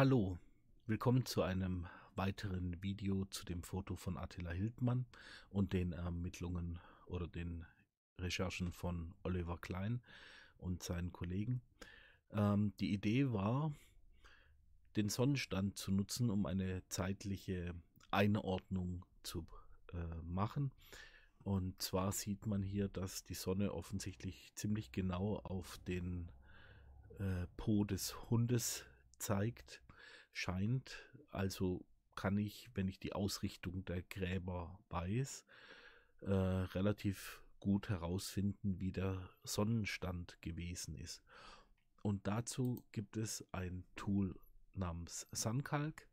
Hallo, willkommen zu einem weiteren Video zu dem Foto von Attila Hildmann und den Ermittlungen oder den Recherchen von Oliver Klein und seinen Kollegen. Die Idee war, den Sonnenstand zu nutzen, um eine zeitliche Einordnung zu machen. Und zwar sieht man hier, dass die Sonne offensichtlich ziemlich genau auf den Po des Hundes zeigt, scheint. Also kann ich, wenn ich die Ausrichtung der Gräber weiß, relativ gut herausfinden, wie der Sonnenstand gewesen ist. Und dazu gibt es ein Tool namens Suncalc.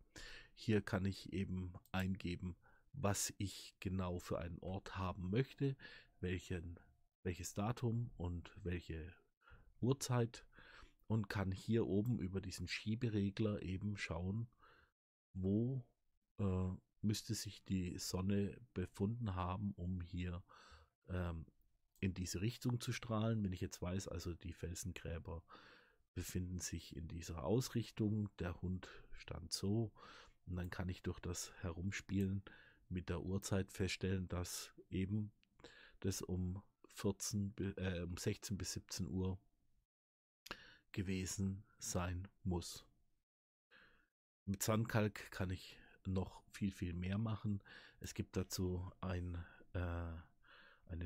Hier kann ich eben eingeben, was ich genau für einen Ort haben möchte, welches Datum und welche Uhrzeit, und kann hier oben über diesen Schieberegler eben schauen, wo müsste sich die Sonne befunden haben, um hier in diese Richtung zu strahlen. Wenn ich jetzt weiß, also die Felsengräber befinden sich in dieser Ausrichtung, der Hund stand so, und dann kann ich durch das Herumspielen mit der Uhrzeit feststellen, dass eben das um 16 bis 17 Uhr gewesen sein muss. Mit Suncalc kann ich noch viel, viel mehr machen. Es gibt dazu eine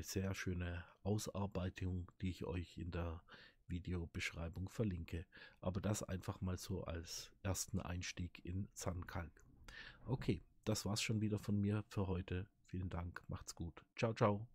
sehr schöne Ausarbeitung, die ich euch in der Videobeschreibung verlinke. Aber das einfach mal so als ersten Einstieg in Suncalc. Okay, das war's schon wieder von mir für heute. Vielen Dank, macht's gut. Ciao, ciao.